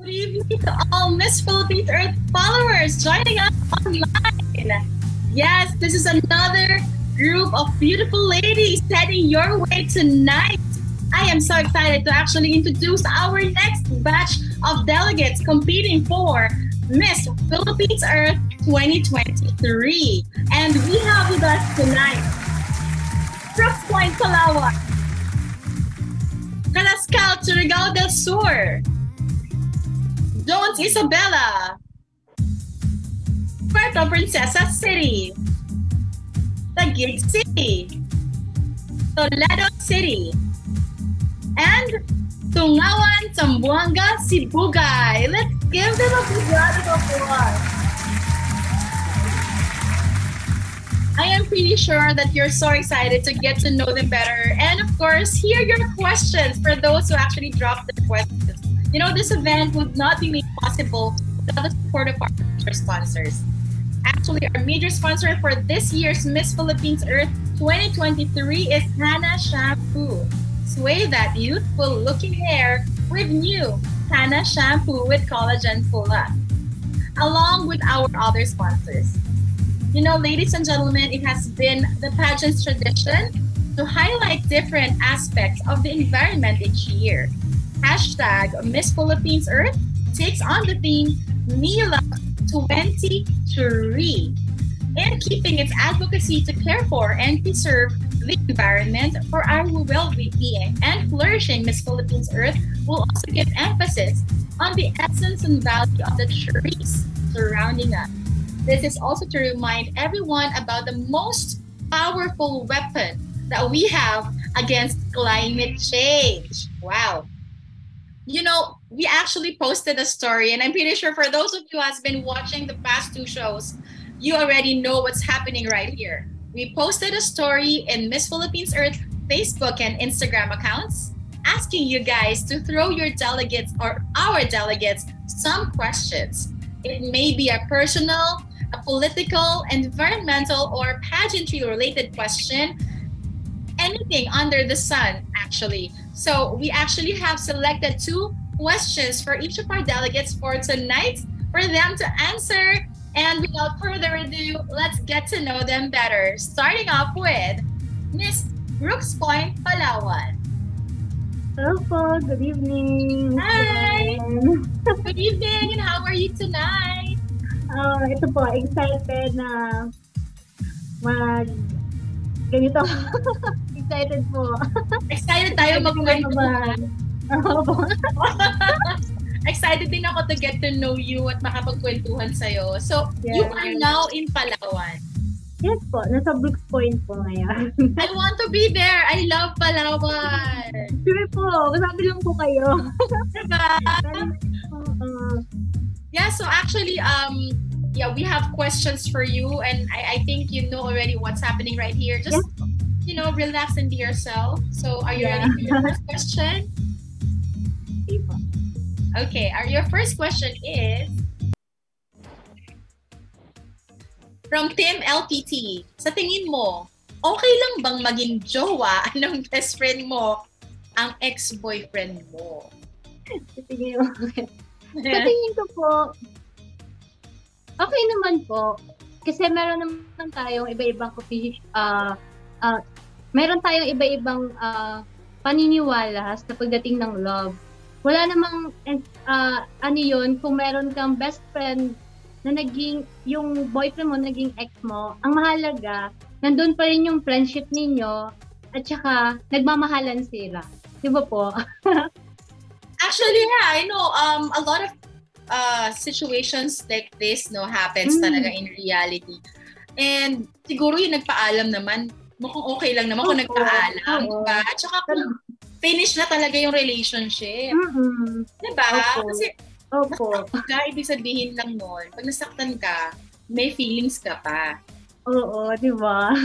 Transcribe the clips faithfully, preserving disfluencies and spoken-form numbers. Good evening to all Miss Philippines Earth followers joining us online. Yes, this is another group of beautiful ladies heading your way tonight. I am so excited to actually introduce our next batch of delegates competing for Miss Philippines Earth twenty twenty-three. And we have with us tonight, Brooks Point, Palawan, Carascal, Surigao del Sur, Jones Isabella, Puerto Princesa City, Taguig City, Toledo City, and Tungawan, Zamboanga, Sibugay. Let's give them a big round of applause. I am pretty sure that you're so excited to get to know them better. And of course, hear your questions for those who actually dropped their questions. You know, this event would not be made possible without the support of our major sponsors. Actually, our major sponsor for this year's Miss Philippines Earth twenty twenty-three is Hana Shampoo. Sway that youthful looking hair with new Hana Shampoo with collagen pula, along with our other sponsors. You know, ladies and gentlemen, it has been the pageant's tradition to highlight different aspects of the environment each year. Hashtag Miss Philippines Earth takes on the theme Mila twenty-three in keeping its advocacy to care for and preserve the environment for our well-being and flourishing. Miss Philippines Earth will also give emphasis on the essence and value of the trees surrounding us. This is also to remind everyone about the most powerful weapon that we have against climate change. Wow. You know, we actually posted a story, and I'm pretty sure for those of you who has been watching the past two shows, you already know what's happening right here. We posted a story in Miss Philippines Earth Facebook and Instagram accounts asking you guys to throw your delegates or our delegates some questions. It may be a personal, a political, environmental, or pageantry-related question, anything under the sun, actually. So we actually have selected two questions for each of our delegates for tonight for them to answer. And without further ado, let's get to know them better. Starting off with Miss Brooks Point, Palawan. Hello po, good evening. Hi! Good evening, and how are you tonight? Uh, ito po, excited na mag... ganito. Excited po. Excited tayo mag-ganito. Excited din ako to get to know you at makapagkwentuhan sa'yo. So, yes. You are now in Palawan. Yes po. Nasa Brooks Point po ngayon. I want to be there. I love Palawan. Sige po. Kasabi lang po kayo. Diba? Yeah, so actually, um, yeah, we have questions for you, and I, I think you know already what's happening right here. Just, yes. You know, relax and be yourself. So, are you yeah. ready for your first question? Okay po. Okay, our, your first question is from Tim L P T. Sa tingin mo, okay lang bang maging jowa ng best friend mo ang ex-boyfriend mo? Sa tingin mo. Sa tingin ko po, okay naman po. Kasi meron naman tayong iba-ibang uh, uh, meron tayong iba-ibang uh, paniniwala sa pagdating ng love. Wala namang uh, ano yun, kung meron kang best friend na naging, yung boyfriend mo naging ex mo, ang mahalaga, nandun pa rin yung friendship ninyo, at saka nagmamahalan sila. Diba po? Actually, yeah, I know, um, a lot of uh, situations like this no happens mm. talaga in reality. And siguro yung nagpaalam naman, mukhang okay lang naman oh, kung nagpaalam, oh, diba? At saka kung finish na talaga yung relationship. Mm-hmm. Diba? Opo. Kasi, opo. Nasaktan ka, ibig sabihin lang nun, pag nasaktan ka, may feelings ka pa. Oo, diba?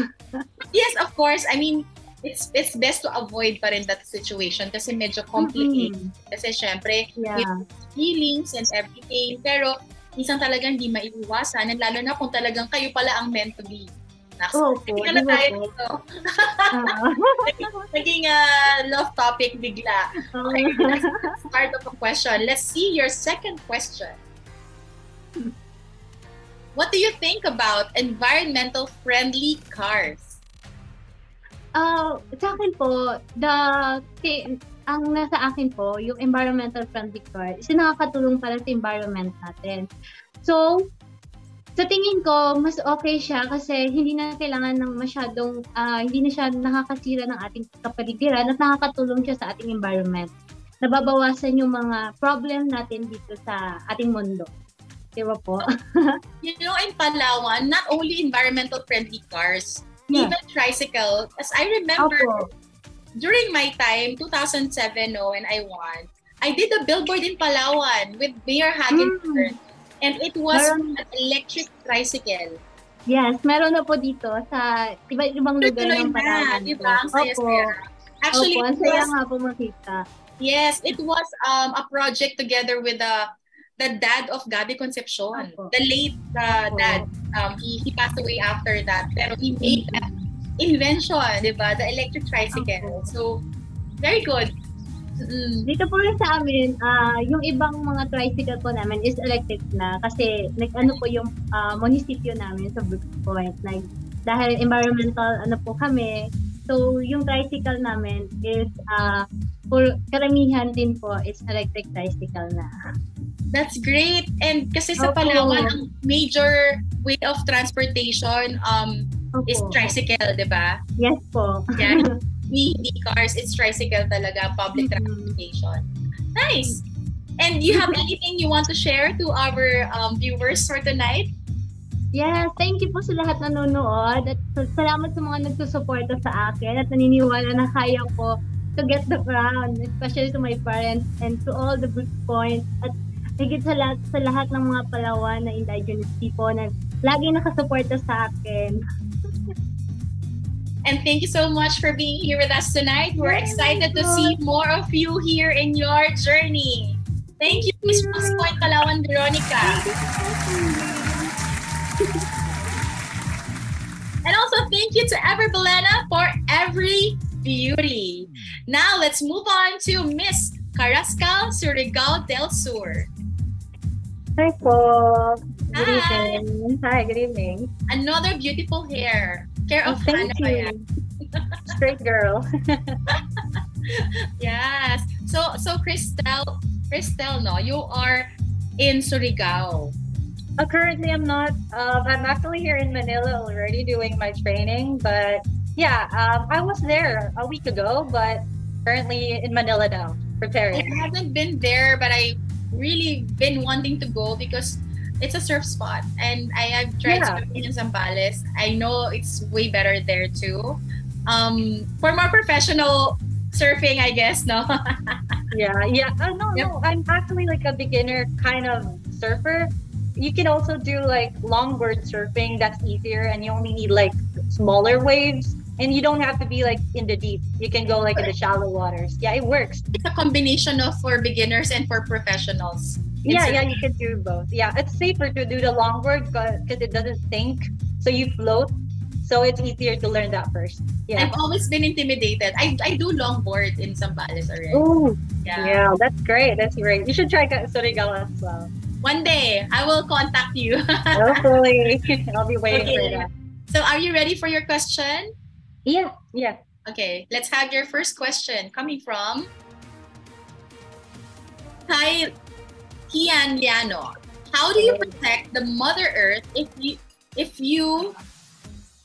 Yes, of course. I mean, it's it's best to avoid pa rin that situation kasi medyo complicated. Mm-hmm. Kasi syempre, yeah. with feelings and everything. Pero, isang talagang hindi maiiwasan, lalo na kung talagang kayo pala ang meant to be. Next. Oh, okay. Hindi na tayo dito. Uh-huh. Naging uh, love topic bigla. Okay, let's start up a question. Let's see your second question. What do you think about environmental friendly cars? Uh, sa akin po, the, the ang nasa akin po, yung environmental friendly car, is nakakatulong para sa environment natin. So, sa tingin ko, mas okay siya kasi hindi na kailangan ng masyadong, uh, hindi na siya nakakasira ng ating kapaligiran at nakakatulong siya sa ating environment. Nababawasan yung mga problem natin dito sa ating mundo. Diba po? You know, in Palawan, not only environmental friendly cars, yeah, even tricycle. As I remember, Opo. during my time, two thousand seven no, when I won, I did a billboard in Palawan with Mayor Hagenford. Mm. And it was meron, an electric tricycle. Yes, meron na po dito sa iba-ibang lugar ng Palawan. Diba? Ang saya-saya. Actually, Opo, ang saya nga po makita. Yes, it was um, a project together with the the dad of Gabi Concepcion. Opo. The late uh, dad. Um, he, he passed away after that. Pero he made that invention, diba? The electric tricycle. Opo. So, very good. Mm. Dito po rin sa amin, uh, yung ibang mga tricycle po namin is electric na kasi nag-ano po yung uh, munisipyo namin sa Brooks Point. Like, dahil environmental ano po kami, so yung tricycle namin is uh, for karamihan din po is electric tricycle na. That's great! And kasi sa Opo. Palawan, ang major way of transportation um Opo. is tricycle, di ba? Yes po. Yeah. Hindi cars, it's tricycle talaga, public transportation. Nice! And you have anything you want to share to our um, viewers for tonight? Yes, thank you po sa lahat na nanonood at salamat sa mga nagsusuporta sa akin at naniniwala na kaya ko to get the crown, especially to my parents and to all the good points at higit sa lahat, sa lahat ng mga Palawan na indigenous people na laging nakasuporta sa akin. And thank you so much for being here with us tonight. We're excited to see more of you here in your journey. Thank you, Miss Point Palawan Veronica. And also thank you to Ever Belena for every beauty. Now let's move on to Miss Carrascal Surigao del Sur. Hi, Paul. Good Hi. evening. Hi, good evening. Another beautiful hair. Care of oh, thank Hana you. Straight girl. Yes. So, so Christelle, Christelle, no, you are in Surigao. Oh, currently, I'm not. Um, I'm actually here in Manila already doing my training. But yeah, um, I was there a week ago, but currently in Manila now, preparing. I haven't been there, but I really been wanting to go because it's a surf spot, and I have tried yeah. surfing in Zambales. I know it's way better there too. Um, for more professional surfing, I guess, no? yeah, yeah. Uh, no, yep. no. I'm actually like a beginner kind of surfer. You can also do like longboard surfing. That's easier, and you only need like smaller waves, and you don't have to be like in the deep. You can go like in the shallow waters. Yeah, it works. It's a combination of for beginners and for professionals. Yeah, yeah, you can do both. Yeah, it's safer to do the longboard because it doesn't sink, so you float. So it's easier to learn that first. Yeah, I've always been intimidated. I I do longboard in Zambales already. Oh, yeah. yeah, that's great. That's great. You should try Surigao as well. One day, I will contact you. Hopefully, I'll be waiting okay. for that. So, are you ready for your question? Yeah, yeah. Okay, let's have your first question coming from Hi. Kian Liano, how do you protect the Mother Earth if you, if you,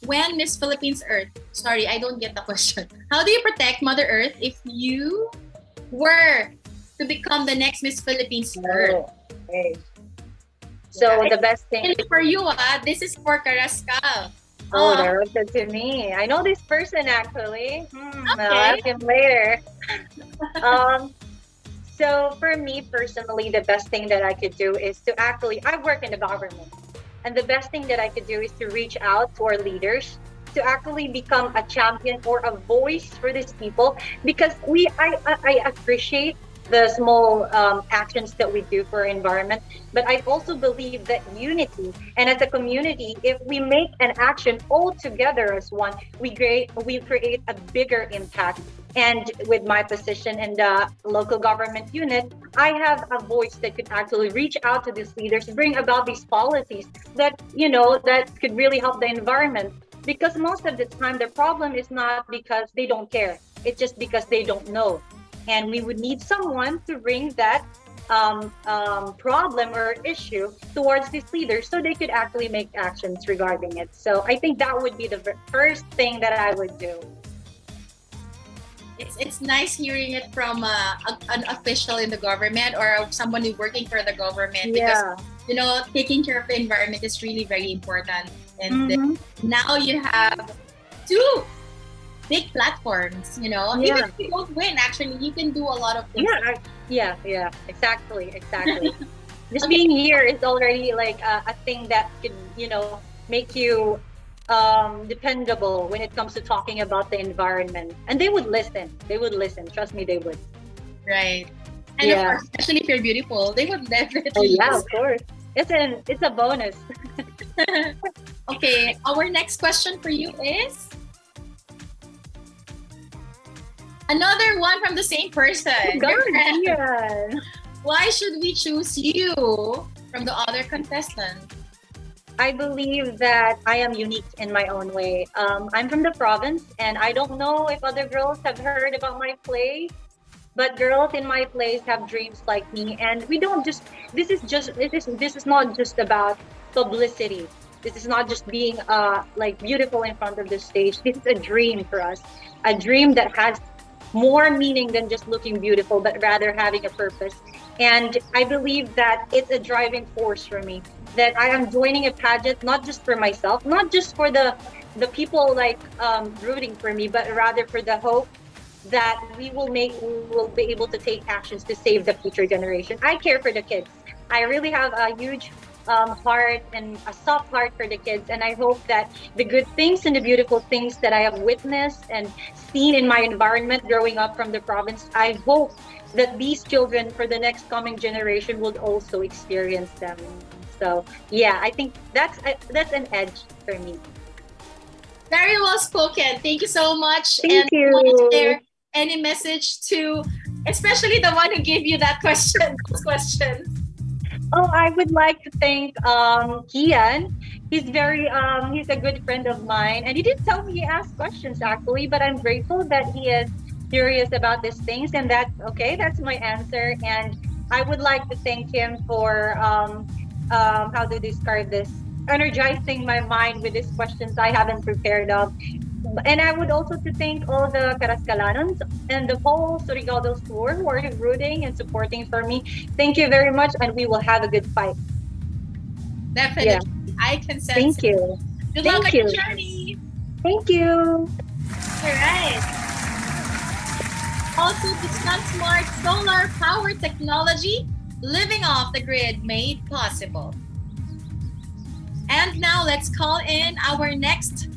when Miss Philippines Earth, sorry, I don't get the question. How do you protect Mother Earth if you were to become the next Miss Philippines Earth? Okay. So yeah. the best thing. For you, ah, this is for Carrascal. Oh, that was good to me. I know this person actually. Hmm, okay. I'll ask him later. um. So for me personally, the best thing that I could do is to actually, I work in the government, and the best thing that I could do is to reach out to our leaders to actually become a champion or a voice for these people, because we, I, I appreciate the small um, actions that we do for our environment. But I also believe that unity, and as a community, if we make an action all together as one, we create, we create a bigger impact. And with my position in the local government unit, I have a voice that could actually reach out to these leaders, bring about these policies that, you know, that could really help the environment. Because most of the time, the problem is not because they don't care. It's just because they don't know. And we would need someone to bring that um, um, problem or issue towards these leaders so they could actually make actions regarding it. So I think that would be the first thing that I would do. It's, it's nice hearing it from uh, a, an official in the government or someone working for the government, yeah. Because, you know, taking care of the environment is really very important. And mm-hmm. now you have two big platforms, you know, yeah. Even if you don't win, actually, you can do a lot of things. Yeah, I, yeah, yeah, exactly, exactly. Just okay. Being here is already like a, a thing that could, you know, make you Um, dependable when it comes to talking about the environment, and they would listen. They would listen. Trust me, they would. Right. And yeah. Of course, especially if you're beautiful, they would definitely. Oh yeah, listen. Of course. It's an it's a bonus. Okay, our next question for you is another one from the same person. Go ahead. Why should we choose you from the other contestants? I believe that I am unique in my own way. Um, I'm from the province, and I don't know if other girls have heard about my place, but girls in my place have dreams like me. And we don't just, this is just, this is, this is not just about publicity. This is not just being uh, like beautiful in front of the stage. This is a dream for us, a dream that has more meaning than just looking beautiful, but rather having a purpose. And I believe that it's a driving force for me, that I am joining a pageant, not just for myself, not just for the, the people like um, rooting for me, but rather for the hope that we will make, we will be able to take actions to save the future generation. I care for the kids. I really have a huge um, heart and a soft heart for the kids. And I hope that the good things and the beautiful things that I have witnessed and seen in my environment growing up from the province, I hope that these children for the next coming generation will also experience them. So yeah, I think that's uh, that's an edge for me. Very well spoken. Thank you so much. Thank and you. Is there any message to, especially the one who gave you that question? Those questions. Oh, I would like to thank um, Kian. He's very um, he's a good friend of mine, and he did tell me he asked questions actually. But I'm grateful that he is curious about these things, and that's okay. That's my answer, and I would like to thank him for. Um, Um, how to describe this, energizing my mind with these questions I haven't prepared of. And I would also to thank all the Carascalanons and the whole Surigao store who are rooting and supporting for me. Thank you very much, and we will have a good fight. Definitely. Yeah. I can sense Thank it. you. Good thank luck on you. your journey. Thank you. All right. Also, to SunSmart Solar Power Technology, living off the grid made possible. And now let's call in our next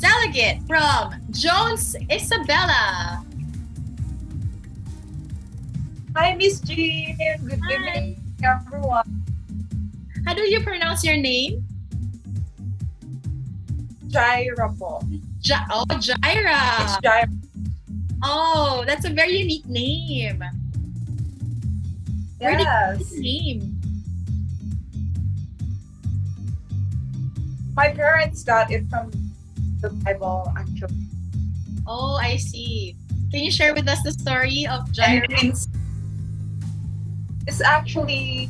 delegate from Jones Isabella. Hi, Miss Jeanne. Good Hi. evening, everyone. How do you pronounce your name? Jaira po. Ja oh, Jaira. It's Jaira. Oh, that's a very unique name. Where yes. did you get the name? My parents got it from the Bible, actually. Oh, I see. Can you share with us the story of Jaira? It's, it's actually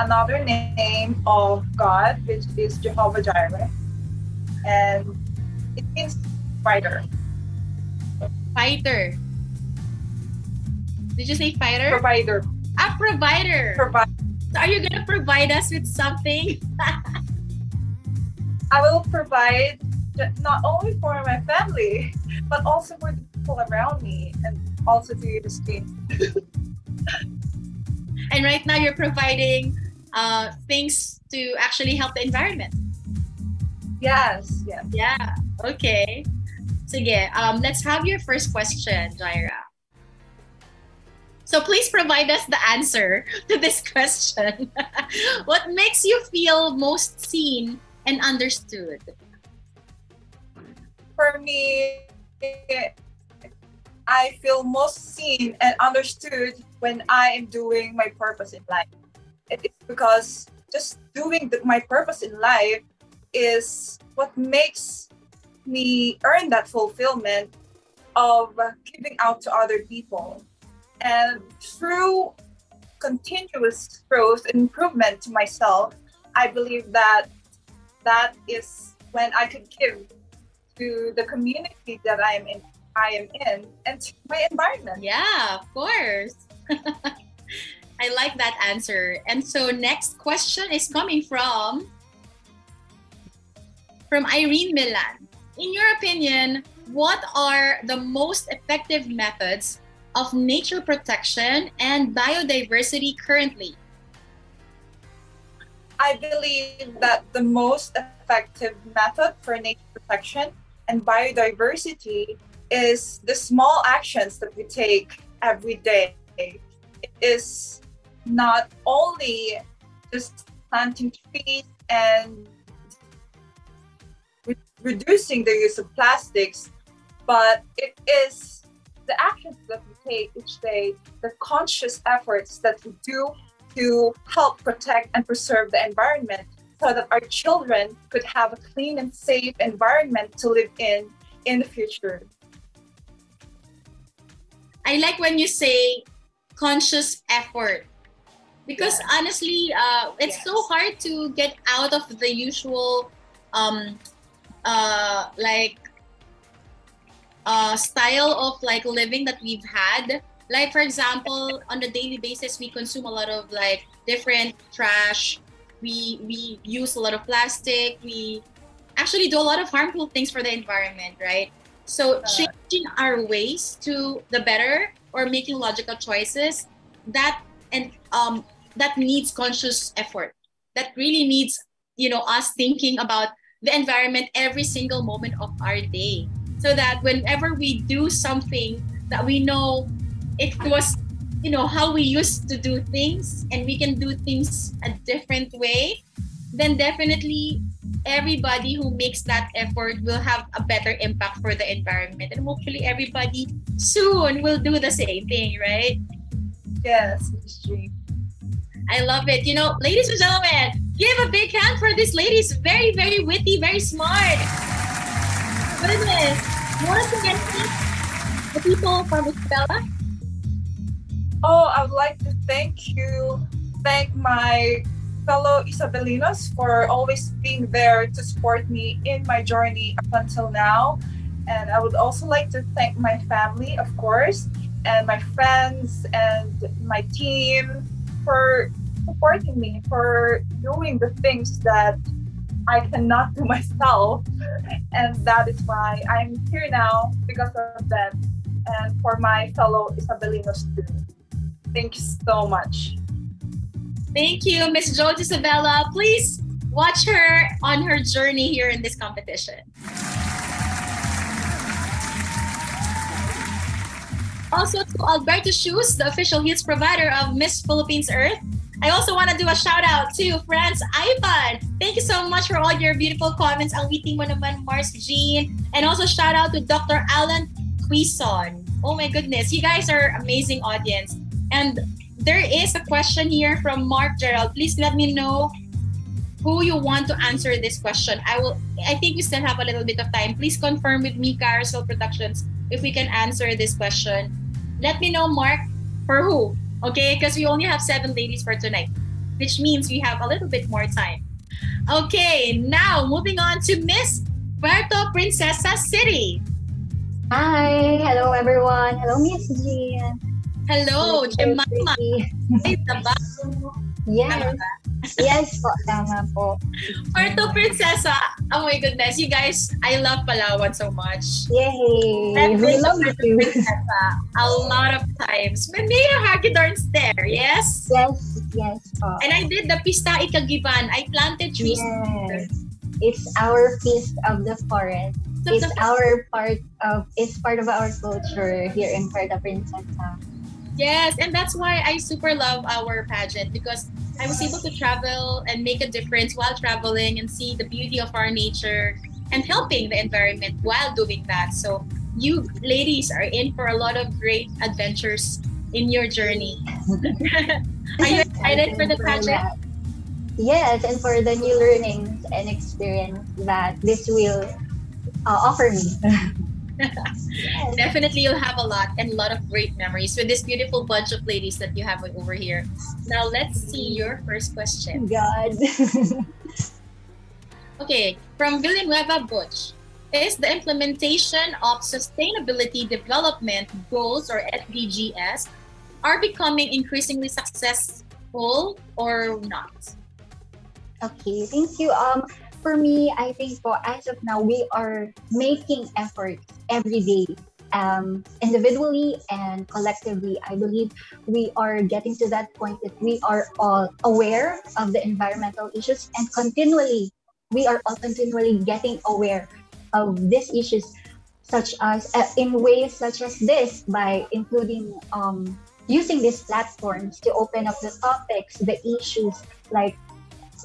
another name of God, which is Jehovah Jireh. And it means fighter. Fighter. Did you say fighter? Provider. A provider. Provider. So are you gonna provide us with something? I will provide not only for my family, but also for the people around me, and also to the state. And right now, you're providing uh, things to actually help the environment. Yes. Yes. Yeah. Okay. So yeah, um, let's have your first question, Jaira. So please provide us the answer to this question. What makes you feel most seen and understood? For me, I feel most seen and understood when I am doing my purpose in life. It is because just doing the, my purpose in life is what makes me earn that fulfillment of giving out to other people. And through continuous growth and improvement to myself, I believe that that is when I could give to the community that I am in, I am in and to my environment. Yeah, of course. I like that answer. And so next question is coming from from Irene Milan. In your opinion, what are the most effective methods of nature protection and biodiversity currently? I believe that the most effective method for nature protection and biodiversity is the small actions that we take every day. It is not only just planting trees and re reducing the use of plastics, but it is the actions that we take each day, the conscious efforts that we do to help protect and preserve the environment so that our children could have a clean and safe environment to live in in the future. I like when you say conscious effort, because yes. honestly, uh, it's yes. so hard to get out of the usual um, uh, like uh, style of like living that we've had. Like, for example, on a daily basis, we consume a lot of like different trash. We, we use a lot of plastic. We actually do a lot of harmful things for the environment, right? So changing our ways to the better or making logical choices, that and um, that needs conscious effort. That really needs, you know, us thinking about the environment every single moment of our day, so that whenever we do something that we know it was, you know, how we used to do things, and we can do things a different way, then definitely everybody who makes that effort will have a better impact for the environment, and hopefully everybody soon will do the same thing, right? Yes, Miss Jeanne. I love it. You know, ladies and gentlemen, give a big hand for this lady. She's very, very witty, very smart. Goodness. Once again, the people from Isabela. Oh, I would like to thank you, thank my fellow Isabelinos for always being there to support me in my journey up until now. And I would also like to thank my family, of course, and my friends and my team for supporting me, for doing the things that I cannot do myself. And that is why I'm here now, because of them and for my fellow Isabelinos too. Thank you so much. Thank you, Miss Joe Isabela. Please watch her on her journey here in this competition. Also to Alberto Shoes, the official heels provider of Miss Philippines Earth. I also want to do a shout out to Franz Ivan. Thank you so much for all your beautiful comments. Ang witing mo naman, Mars Jeanne. And also shout out to Doctor Alan Quison. Oh my goodness, you guys are amazing audience. And there is a question here from Mark Gerald. Please let me know who you want to answer this question. I will. I think we still have a little bit of time. Please confirm with me, Carousel Productions, if we can answer this question. Let me know, Mark, for who, okay? Because we only have seven ladies for tonight, which means we have a little bit more time. Okay, now moving on to Miss Puerto Princesa City. Hi, hello everyone. Hello, Miss Jeanne. Hello, Jemima. Ay, taba. Yes. Yes po, tama po. Puerto Princesa. Oh my goodness, you guys, I love Palawan so much. Yay. We love Puerto Princesa a lot of times. May may hagidorns there, yes? Yes, yes po. And I did the Pista Ikagiban. I planted trees. Yes. It's our feast of the forest. So it's the our part of, it's part of our culture here in Puerto Princesa. Yes, and that's why I super love our pageant, because I was able to travel and make a difference while traveling and see the beauty of our nature and helping the environment while doing that. So you ladies are in for a lot of great adventures in your journey. Are you excited for the pageant? Yes, and for the new learnings and experience that this will uh, offer me. Yes. Definitely you'll have a lot and a lot of great memories with this beautiful bunch of ladies that you have over here. Now let's see your first question. God. Okay, from Villanueva Butch. Is the implementation of sustainability development goals, or S D Gs, are becoming increasingly successful or not? Okay, thank you. Um, for me, I think for as of now, we are making effort every day, um, individually and collectively. I believe we are getting to that point that we are all aware of the environmental issues, and continually, we are all continually getting aware of these issues, such as uh, in ways such as this, by including um, using these platforms to open up the topics, the issues, like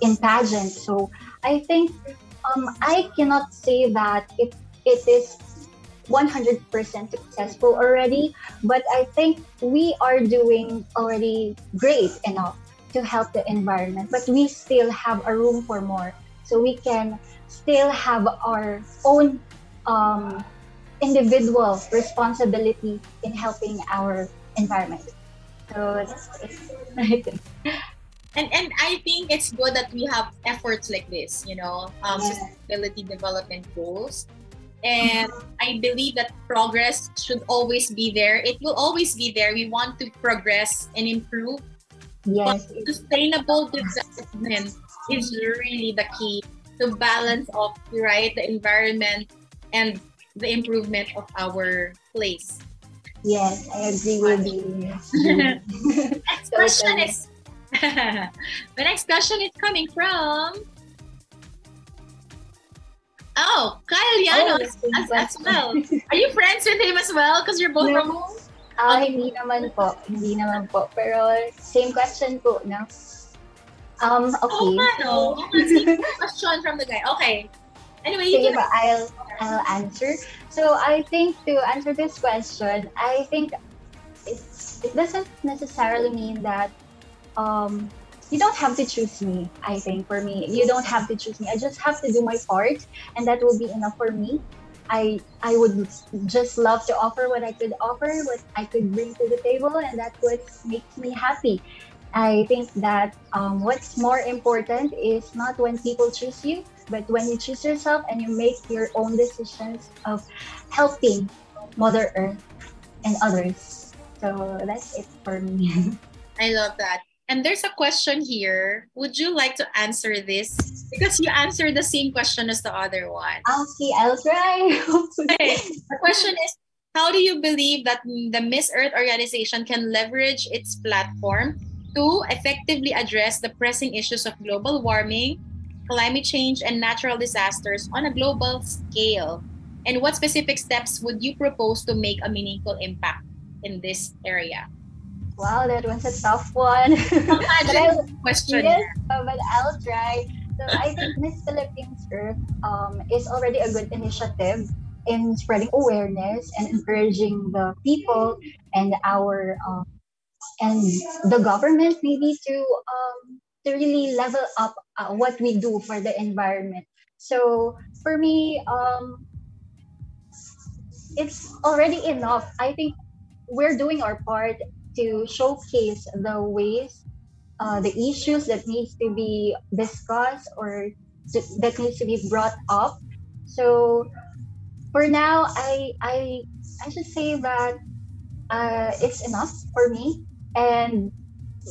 in pageants. So I think um, I cannot say that it it is one hundred percent successful already, but I think we are doing already great enough to help the environment. But we still have a room for more, so we can still have our own um, individual responsibility in helping our environment. So that's it. and and I think it's good that we have efforts like this, you know, um, yeah. sustainability development goals. And I believe that progress should always be there. It will always be there. We want to progress and improve. Yes. But sustainable development is really the key to balance off, right, the environment and the improvement of our place. Yes, I agree with you. Next question is the next question is coming from oh Kyle Llanos oh, as, as well. Are you friends with him as well? Because you're both no. from home. Ah, uh, okay. Hindi naman po, hindi naman po. Pero same question po, no? Um, okay. Oh, no. Question from the guy. Okay. Anyway, you can... I'll, I'll answer. So I think to answer this question, I think it, it doesn't necessarily mean that um, you don't have to choose me, I think, for me. You don't have to choose me. I just have to do my part, and that will be enough for me. I I would just love to offer what I could offer, what I could bring to the table, and that's what makes me happy. I think that um, what's more important is not when people choose you, but when you choose yourself and you make your own decisions of helping Mother Earth and others. So that's it for me. I love that. And there's a question here. Would you like to answer this? Because you answered the same question as the other one. Okay, I'll try. Okay. The question is, how do you believe that the Miss Earth organization can leverage its platform to effectively address the pressing issues of global warming, climate change, and natural disasters on a global scale? And what specific steps would you propose to make a meaningful impact in this area? Wow, that was a tough one. I'll, question. Yes, but I'll try. So I think Miss Philippines Earth um, is already a good initiative in spreading awareness and encouraging the people and our um, and the government maybe to um, to really level up uh, what we do for the environment. So for me, um, it's already enough. I think we're doing our part to showcase the ways, uh, the issues that needs to be discussed or to, that needs to be brought up. So for now, I I I should say that uh, it's enough for me. And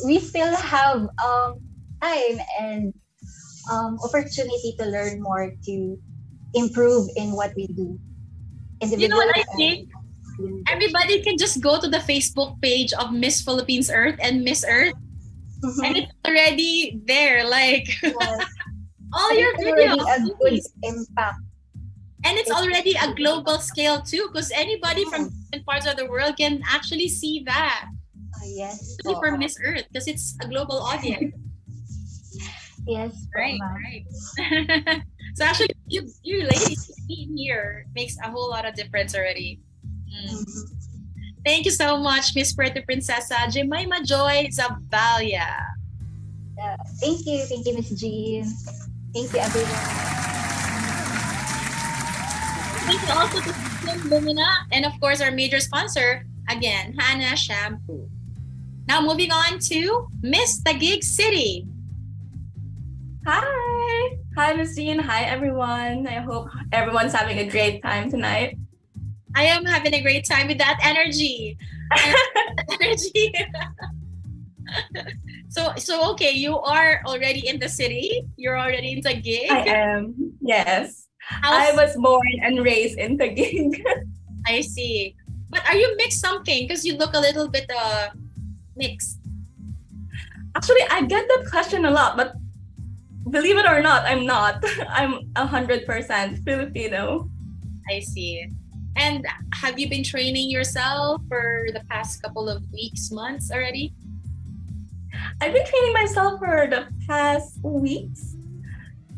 we still have um, time and um, opportunity to learn more, to improve in what we do. You know what I think? Everybody can just go to the Facebook page of Miss Philippines Earth and Miss Earth. Mm-hmm. And it's already there. Like, yes. all and your videos. A good impact. And it's already a global scale too, because anybody from different parts of the world can actually see that. Yes. Especially for Miss Earth because it's a global audience. Yes. Right, po, right. So actually, you, you ladies being here makes a whole lot of difference already. Mm. Mm-hmm. Thank you so much, Miss Puerto Princesa Jemima Joy Zabalia. Uh, thank you. Thank you, Miss Jeanne. Thank you, everyone. Thank you also to Kim Lumina and, of course, our major sponsor, again, Hana Shampoo. Now, moving on to Miss Taguig City. Hi. Hi, Miss Jeanne. Hi, everyone. I hope everyone's having a great time tonight. I am having a great time with that energy. energy. So, so okay, you are already in the city. You're already in Taguig. I am, yes. How's... I was born and raised in Taguig. I see. But are you mixed something? Because you look a little bit uh, mixed. Actually, I get that question a lot, but believe it or not, I'm not. I'm one hundred percent Filipino. I see. And have you been training yourself for the past couple of weeks, months already? I've been training myself for the past weeks.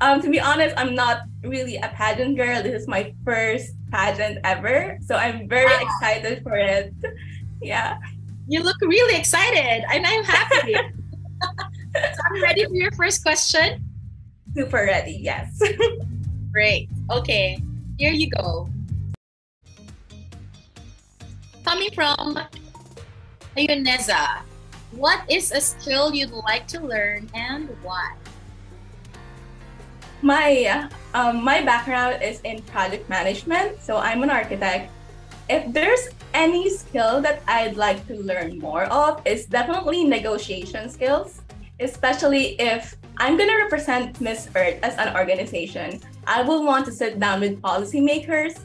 Um, to be honest, I'm not really a pageant girl. This is my first pageant ever. So I'm very wow. excited for it. Yeah. You look really excited and I'm happy. So I'm ready for your first question. Super ready, yes. Great. Okay. Here you go. Coming from Ayoneza. What is a skill you'd like to learn and why? My um, my background is in project management, so I'm an architect. If there's any skill that I'd like to learn more of, it's definitely negotiation skills, especially if I'm going to represent Miss Earth as an organization. I will want to sit down with policymakers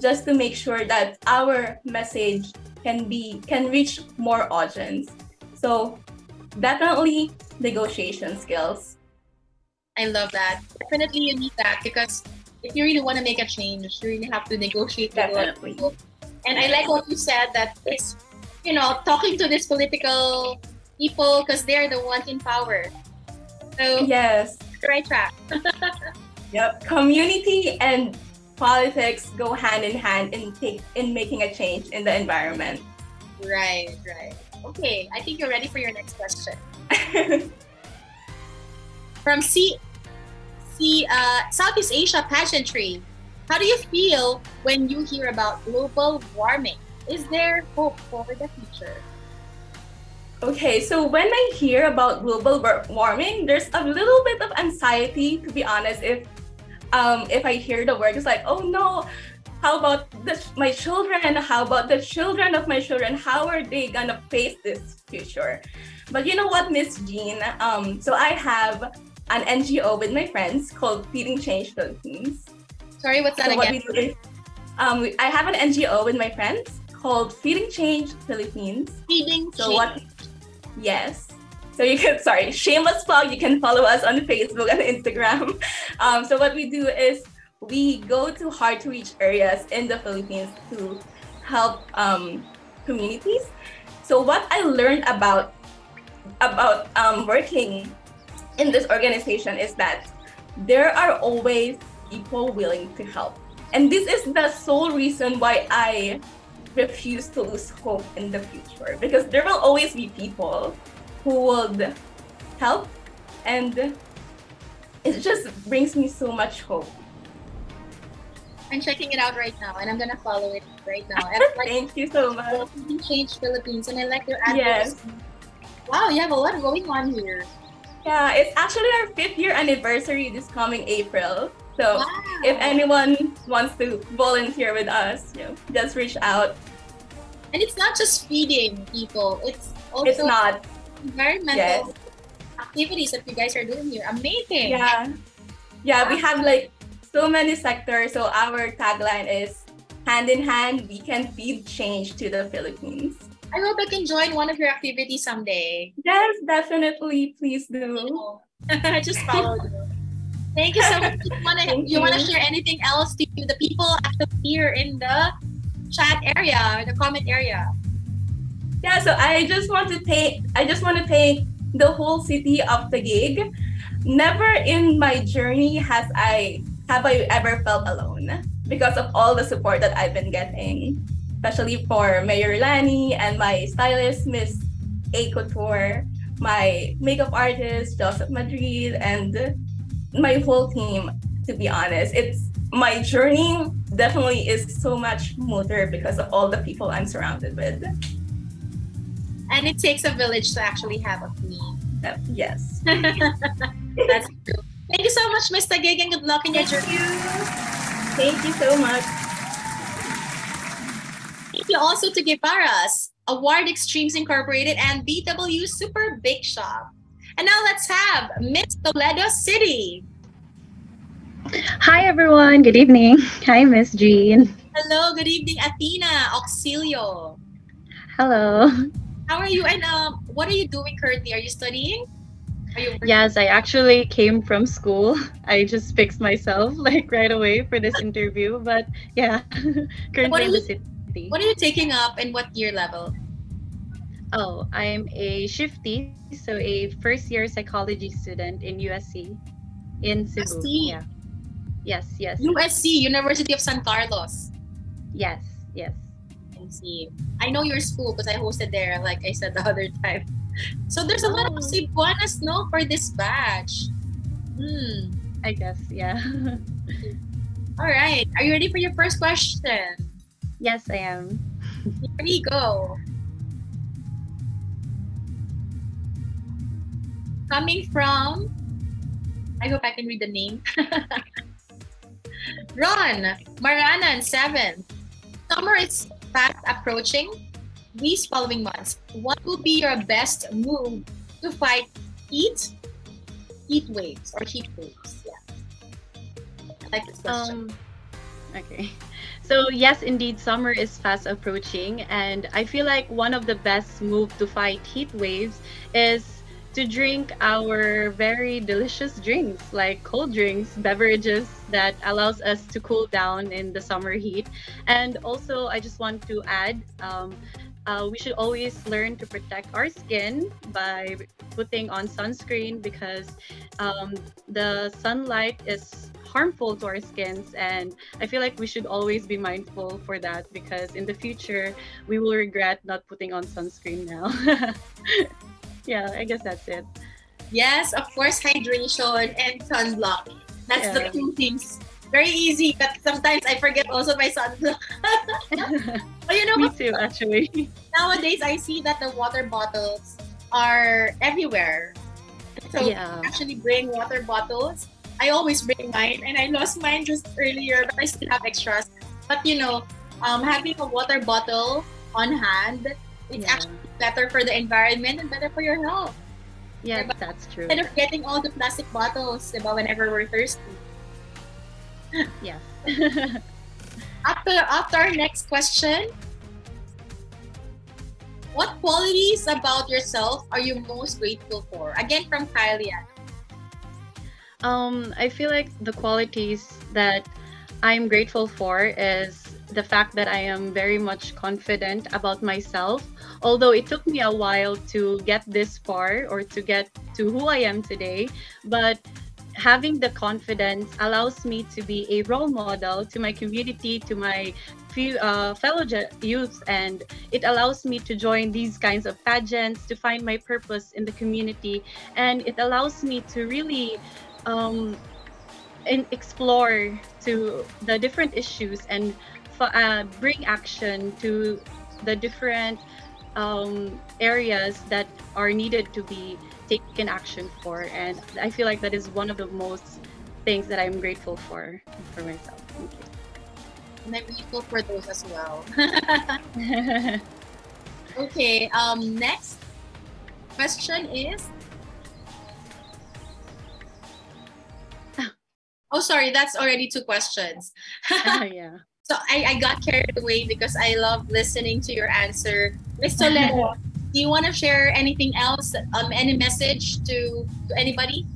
just to make sure that our message can be can reach more audience. So definitely negotiation skills. I love that. Definitely you need that because if you really want to make a change, you really have to negotiate. Definitely. With people. And I like what you said that it's, you know, talking to these political people because they're the ones in power. So yes, right track. Yep. Community and politics go hand in hand in, take, in making a change in the environment. Right, right. Okay, I think you're ready for your next question. From C, C uh, Southeast Asia pageantry, how do you feel when you hear about global warming? Is there hope for the future? Okay, so when I hear about global warming, there's a little bit of anxiety, to be honest. If um, if I hear the word, it's like, oh no. How about the, my children? How about the children of my children? How are they gonna face this future? But you know what, Miss Jeanne? Um, so I have an N G O with my friends called Feeding Change Philippines. Sorry, what's that so again? What we do is, um, we, I have an N G O with my friends called Feeding Change Philippines. Feeding so Change. What, yes. So you can, sorry, shameless plug, you can follow us on Facebook and Instagram. Um, so what we do is, we go to hard-to-reach areas in the Philippines to help um, communities. So what I learned about about um, working in this organization is that there are always people willing to help. And this is the sole reason why I refuse to lose hope in the future, because there will always be people who would help, and it just brings me so much hope. I'm checking it out right now, and I'm gonna follow it right now. Like, thank you so much. Change Philippines, and I like their advocacy. Yes. Wow, you have a lot going on here. Yeah, it's actually our fifth year anniversary this coming April. So wow. If anyone wants to volunteer with us, you know, just reach out. And it's not just feeding people; it's also it's not environmental yes. activities that you guys are doing here. Amazing. Yeah, yeah, wow. We have like. So many sectors. So our tagline is hand in hand, we can feed change to the Philippines. I hope I can join one of your activities someday. Yes, definitely. Please do. I just followed you. Thank you so much. You wanna, you, you wanna share anything else to the people active here in the chat area, the comment area? Yeah, so I just want to thank I just want to thank the whole city of Taguig. Never in my journey has I have I ever felt alone because of all the support that I've been getting, especially for Mayor Lani and my stylist Miss A Couture, my makeup artist Joseph Madrid, and my whole team. To be honest, it's my journey definitely is so much smoother because of all the people I'm surrounded with. And it takes a village to actually have a team. Uh, yes. That's true. Thank you so much, Miss Taguig, and good luck in your journey. Thank you so much. Thank you also to Guevara's Award Extremes Incorporated and B W Super Bake Shop. And now let's have Miss Toledo City. Hi, everyone. Good evening. Hi, Miss Jeanne. Hello. Good evening, Athena Auxilio. Hello. How are you? And um, what are you doing currently? Are you studying? Are you working? Yes, I actually came from school. I just fixed myself like right away for this interview. But yeah, currently what are you, in the city. What are you taking up and what year level? Oh, I'm a shifty, so a first year psychology student in U S C in Cebu. Yeah. Yes, yes. U S C, University of San Carlos. Yes, yes. See, I know your school because I hosted there, like I said the other time. So there's a lot of Cebuanas, no, for this batch. Hmm. I guess, yeah. All right. Are you ready for your first question? Yes, I am. Here we go. Coming from, I hope I can read the name. Ron Maranan seven. Summer is fast approaching. These following months, what will be your best move to fight heat, heat waves or heat waves? Yeah, I like this question. Um, okay, so yes, indeed, summer is fast approaching, and I feel like one of the best moves to fight heat waves is to drink our very delicious drinks like cold drinks, beverages that allows us to cool down in the summer heat. And also, I just want to add, um, uh, we should always learn to protect our skin by putting on sunscreen because um, the sunlight is harmful to our skins, and I feel like we should always be mindful for that because in the future, we will regret not putting on sunscreen now. Yeah, I guess that's it. Yes, of course, hydration and sunblock. That's yeah. the two things. Very easy, but sometimes I forget also my sunblock. But you know, me too, actually. Nowadays, I see that the water bottles are everywhere. So yeah. I actually bring water bottles. I always bring mine, and I lost mine just earlier, but I still have extras. But you know, um, having a water bottle on hand, it's yeah. actually better for the environment and better for your health. Yeah, right? That's true. Instead of getting all the plastic bottles, right? Whenever we're thirsty. Yeah. after, after our next question, what qualities about yourself are you most grateful for? Again, from Kylia. Um, I feel like the qualities that I'm grateful for is the fact that I am very much confident about myself, although it took me a while to get this far or to get to who I am today, but having the confidence allows me to be a role model to my community, to my few, uh, fellow youth, and it allows me to join these kinds of pageants, to find my purpose in the community, and it allows me to really um, explore to the different issues and Uh, bring action to the different um, areas that are needed to be taken action for, and I feel like that is one of the most things that I'm grateful for for myself. Thank you. And I'm grateful for those as well. Okay. Um. Next question is. Oh, sorry. That's already two questions. uh, yeah. So I, I got carried away because I love listening to your answer. Miss Toledo, do you want to share anything else, um, any message to, to anybody?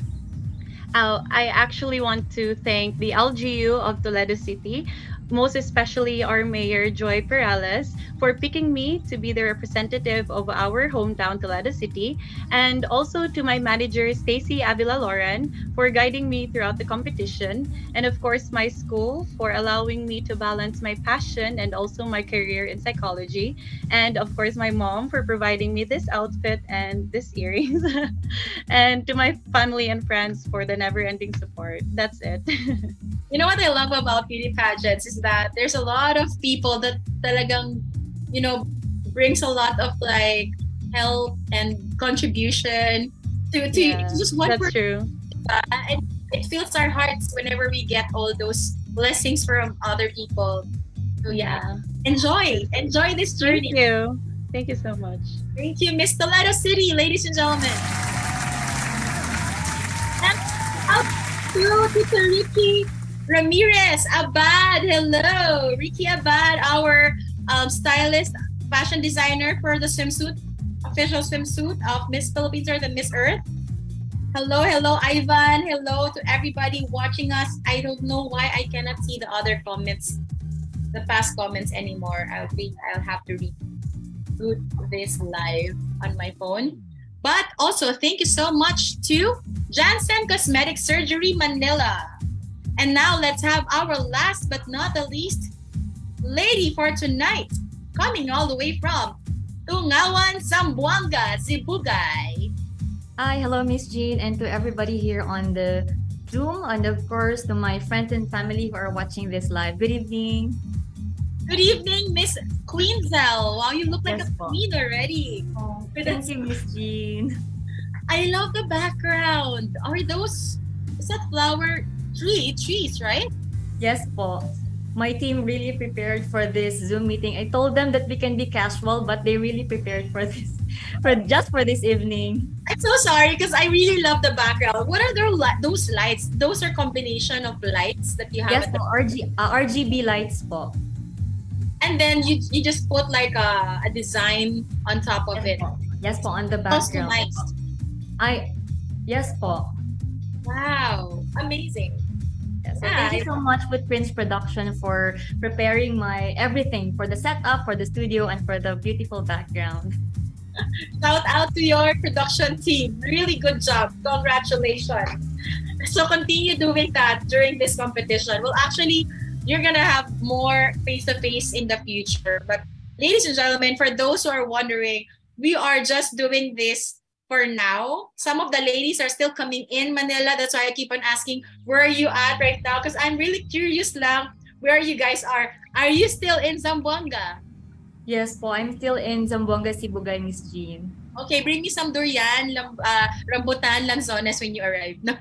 Uh, I actually want to thank the L G U of Toledo City most especially our Mayor Joy Perales for picking me to be the representative of our hometown Toledo City, and also to my manager Stacy Avila-Loran for guiding me throughout the competition, and of course my school for allowing me to balance my passion and also my career in psychology, and of course my mom for providing me this outfit and this earrings, and to my family and friends for the never-ending support. That's it. You know what I love about beauty pageants is that there's a lot of people that talagang, you know, brings a lot of like help and contribution to, to, yeah, to just one that's person. True. Uh, and it fills our hearts whenever we get all those blessings from other people. So yeah, enjoy, enjoy this journey. Thank you. Thank you so much. Thank you, Miss Toledo City, ladies and gentlemen. Hello, Mister Ricky Ramirez Abad. Hello, Ricky Abad, our um, stylist, fashion designer for the swimsuit, official swimsuit of Miss Philippines Earth and Miss Earth. Hello, hello, Ivan. Hello to everybody watching us. I don't know why I cannot see the other comments, the past comments anymore. I'll be, I'll have to reboot this live on my phone. But also, thank you so much to Jansen Cosmetic Surgery Manila. And now let's have our last but not the least lady for tonight, coming all the way from Tungawan, Zamboanga, Sibugay. Hi, hello Miss Jeanne, and to everybody here on the Zoom, and of course to my friends and family who are watching this live. Good evening. Good evening, Miss Queen Zell. Wow, you look like yes, a queen already. Oh, thank you, Miss Jeanne. I love the background. Are those, is that flower tree, trees, right? Yes, po. My team really prepared for this Zoom meeting. I told them that we can be casual, but they really prepared for this, for just for this evening. I'm so sorry because I really love the background. What are their, those lights? Those are combination of lights that you have. Yes, at the R G, uh, R G B lights, po. And then you you just put like a, a design on top of yes, it. Po. Yes, po, on the background. Customized. I, yes, po. Wow, amazing. Yeah, so yeah, thank you so much Footprints Production for preparing my everything for the setup, for the studio, and for the beautiful background. Shout out to your production team. Really good job. Congratulations. So continue doing that during this competition. Well, actually, you're going to have more face-to-face in the future. But ladies and gentlemen, for those who are wondering, we are just doing this for now. Some of the ladies are still coming in Manila. That's why I keep on asking, where are you at right now? Because I'm really curious lang where you guys are. Are you still in Zamboanga? Yes po, I'm still in Zamboanga, Sibugay, Miss Jeanne. Okay, bring me some durian, uh, rambutan, lanzones when you arrive. No,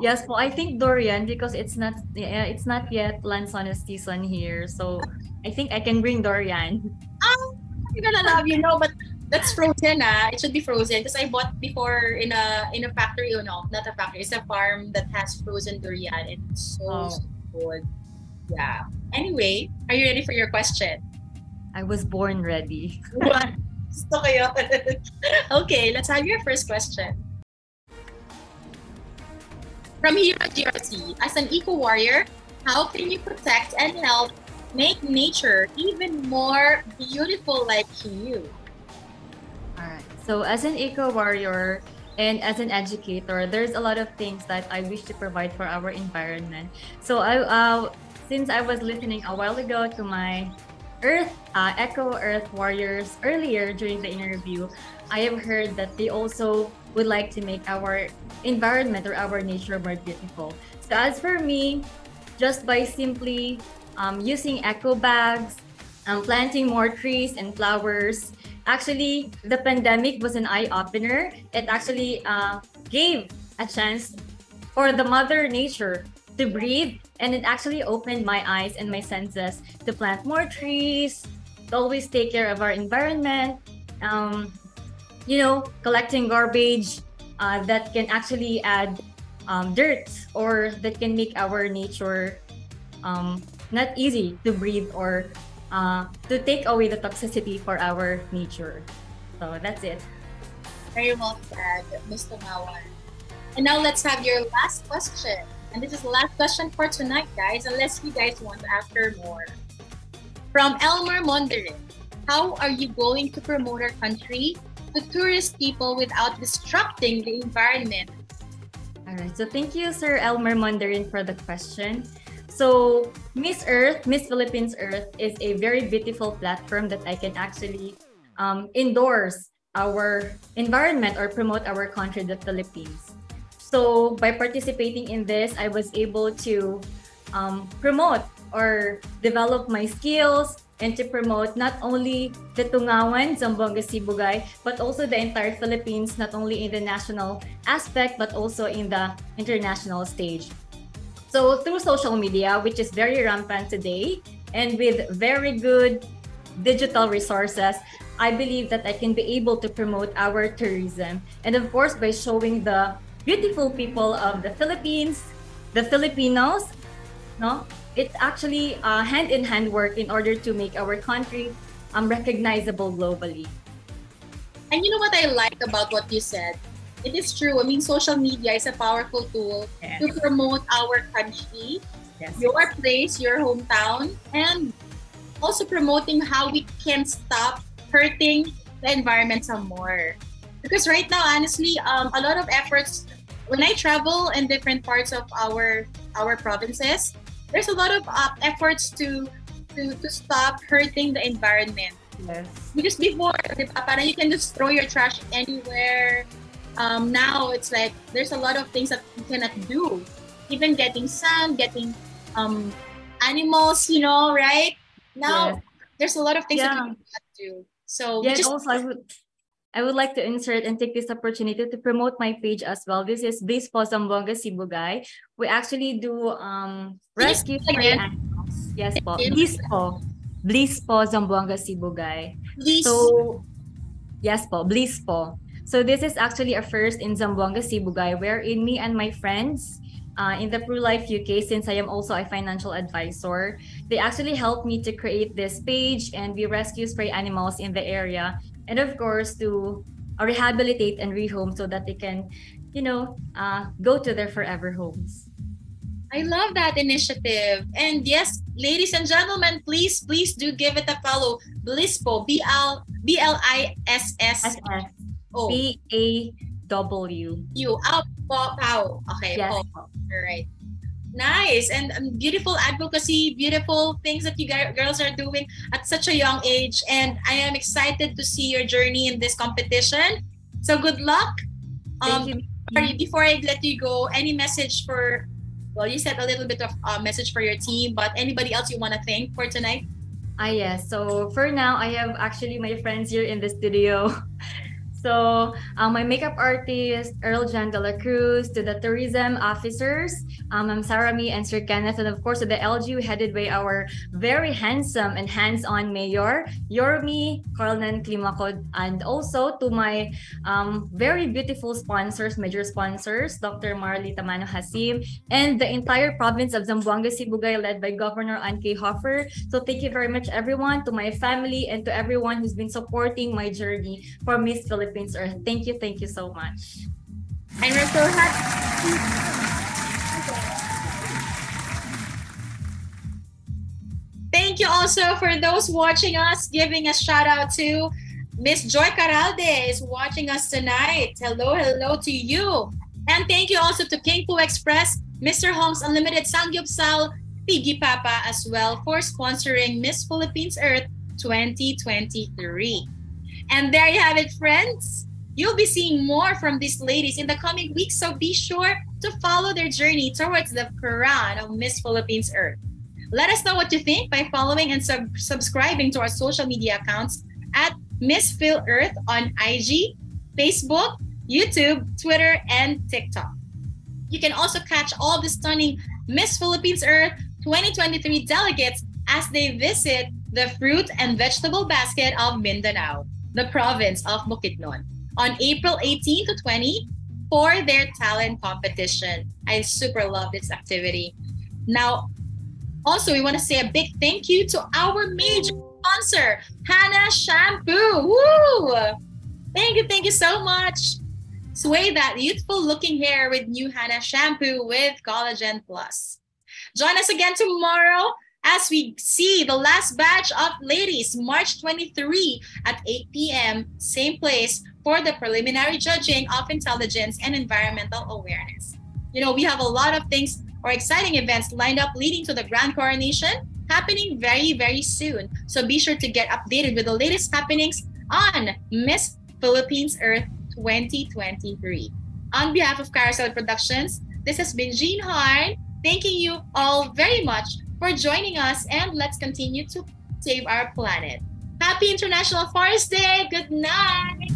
yes po, I think durian because it's not, uh, it's not yet lanzones season here. So I think I can bring durian. Oh, I'm gonna love you, no, but that's frozen, ah. It should be frozen because I bought before in a in a factory. Oh no, not a factory. It's a farm that has frozen durian. It's so, oh. so good. Yeah. Anyway, are you ready for your question? I was born ready. Okay, let's have your first question. From here at G R C, as an eco-warrior, how can you protect and help make nature even more beautiful like you? Alright, so as an eco-warrior and as an educator, there's a lot of things that I wish to provide for our environment. So I, uh, since I was listening a while ago to my Earth, uh, Eco Earth Warriors earlier during the interview, I have heard that they also would like to make our environment or our nature more beautiful. So as for me, just by simply um, using eco bags, um, planting more trees and flowers. Actually, the pandemic was an eye-opener. It actually uh, gave a chance for the mother nature to breathe, and it actually opened my eyes and my senses to plant more trees, to always take care of our environment, um, you know, collecting garbage uh, that can actually add um, dirt or that can make our nature um, not easy to breathe or Uh, to take away the toxicity for our nature. So that's it. Very well said, Miss Tumawan. And now let's have your last question And this is the last question for tonight, guys, unless you guys want to ask her more. From Elmer Mondarin, how are you going to promote our country to tourist people without disrupting the environment? All right, so thank you, Sir Elmer Mondarin, for the question. So Miss Earth, Miss Philippines Earth is a very beautiful platform that I can actually um, endorse our environment or promote our country, the Philippines. So by participating in this, I was able to um, promote or develop my skills and to promote not only the Tungawan, Zamboanga Sibugay, but also the entire Philippines, not only in the national aspect, but also in the international stage. So through social media, which is very rampant today, and with very good digital resources, I believe that I can be able to promote our tourism. And of course, by showing the beautiful people of the Philippines, the Filipinos, no? It's actually a hand-in-hand work in order to make our country um, recognizable globally. And you know what I like about what you said? It is true. I mean, social media is a powerful tool yes. to promote our country, yes. your place, your hometown, and also promoting how we can stop hurting the environment some more. Because right now, honestly, um, a lot of efforts, when I travel in different parts of our, our provinces, there's a lot of uh, efforts to, to to stop hurting the environment. Yes. Because before, parang you can just throw your trash anywhere. Um, now it's like there's a lot of things that you cannot do. Even getting sand, getting um, animals, you know, right? Now yes. there's a lot of things yeah. that you cannot do. So yeah, just also I would I would like to insert and take this opportunity to promote my page as well. This is Bliss Po Zamboanga Sibugay. We actually do um, rescue stray animals. Yes, po. Bliss Po. Bliss Po Zamboanga Sibugay. Bliss. So, yes, po. Bliss Po. So this is actually a first in Zamboanga Sibugay, wherein me and my friends uh, in the ProLife U K, since I am also a financial advisor, they actually helped me to create this page, and we rescue stray animals in the area. And of course, to rehabilitate and rehome so that they can, you know, uh, go to their forever homes. I love that initiative. And yes, ladies and gentlemen, please, please do give it a follow. Bliss Po, B L B L I S S O. B A W. You, out, po, pow. Okay, yes. po. All right. Nice and um, beautiful advocacy, beautiful things that you guys, girls are doing at such a young age, and I am excited to see your journey in this competition. So good luck. Um, Thank you. Sorry, before I let you go, any message for? Well, you said a little bit of uh, message for your team, but anybody else you want to thank for tonight? Ah yes. So for now, I have actually my friends here in the studio. So um, my makeup artist, Earl John De La Cruz, to the tourism officers, um, Ma'am Sarami and Sir Kenneth, and of course to the L G U headed by our very handsome and hands-on mayor, Yormi Colnan Klimakod, and also to my um, very beautiful sponsors, major sponsors, Doctor Marley Tamano Hasim, and the entire province of Zamboanga Sibugay led by Governor Ann K. Hoffer. So thank you very much, everyone, to my family and to everyone who's been supporting my journey for Miss Philippines Earth. Thank you, thank you so much. And we're so happy. Thank you also for those watching us, giving a shout out to Miss Joy Caralde is watching us tonight. Hello, hello to you. And thank you also to King Pu Express, Mister Hong's Unlimited, Sangyub Sal, Piggy Papa as well for sponsoring Miss Philippines Earth twenty twenty-three. And there you have it, friends. You'll be seeing more from these ladies in the coming weeks, so be sure to follow their journey towards the crown of Miss Philippines Earth. Let us know what you think by following and sub subscribing to our social media accounts at Miss Phil Earth on I G, Facebook, YouTube, Twitter, and TikTok. You can also catch all the stunning Miss Philippines Earth twenty twenty-three delegates as they visit the fruit and vegetable basket of Mindanao, the province of Bukidnon, on April eighteenth to twentieth for their talent competition. I super love this activity. Now, also, we want to say a big thank you to our major sponsor, Hana Shampoo. Woo! Thank you, thank you so much. Sway that youthful looking hair with new Hana Shampoo with Collagen Plus. Join us again tomorrow as we see the last batch of ladies, March twenty-third at eight p m, same place, for the preliminary judging of intelligence and environmental awareness. You know, we have a lot of things or exciting events lined up leading to the Grand Coronation happening very, very soon. So be sure to get updated with the latest happenings on Miss Philippines Earth twenty twenty-three. On behalf of Carousel Productions, this has been Jeanne Harn, thanking you all very much for joining us, and let's continue to save our planet. Happy International Forest Day! Good night!